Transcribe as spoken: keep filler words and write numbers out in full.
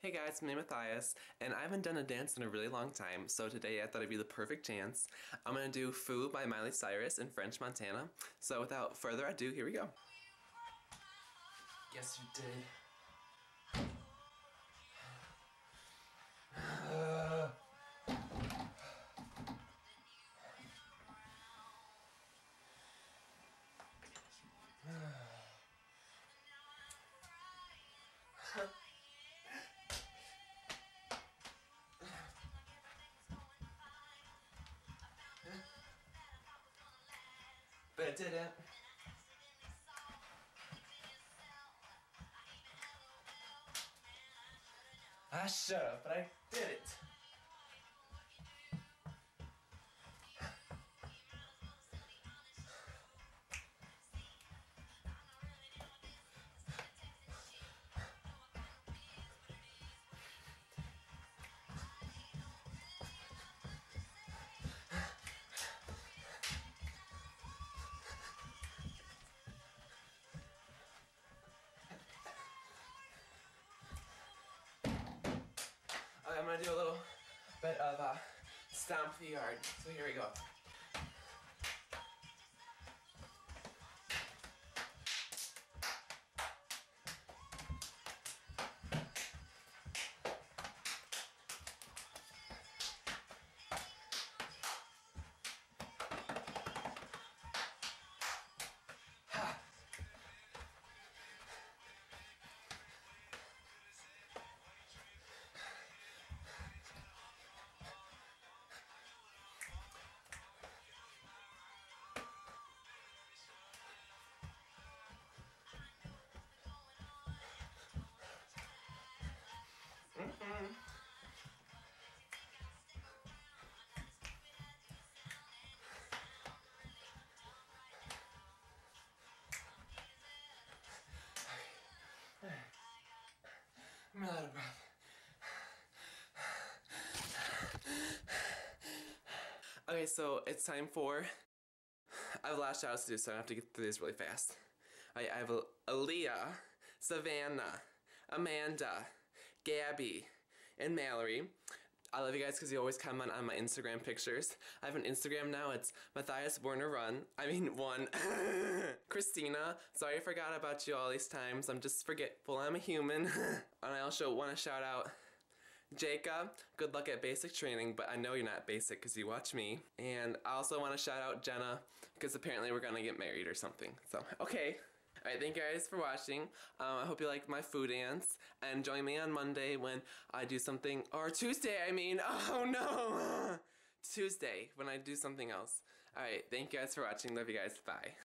Hey guys, it's me, Matthias, and I haven't done a dance in a really long time, so today I thought it'd be the perfect chance. I'm gonna do Foo by Miley Cyrus in French Montana. So without further ado, here we go. Yes, you did. Uh. Uh. Huh. But it didn't. I shut up, but I did it. I'm gonna do a little bit of a stomp the yard. So here we go. I'm out of breath. Okay, so it's time for... I've lashed out to do, so I have to get through these really fast. I, I have Aaliyah, Savannah, Amanda, Gabby, and Mallory. I love you guys because you always comment on my Instagram pictures. I have an Instagram now. It's Matthias Werner Run. I mean, one. Christina, sorry I forgot about you all these times. I'm just forgetful. I'm a human. And I also want to shout out Jacob. Good luck at basic training, but I know you're not basic because you watch me. And I also want to shout out Jenna because apparently we're going to get married or something. So, okay. Alright, thank you guys for watching. Um, I hope you liked my food dance. And join me on Monday when I do something, or Tuesday, I mean. Oh no! Tuesday, when I do something else. Alright, thank you guys for watching. Love you guys. Bye.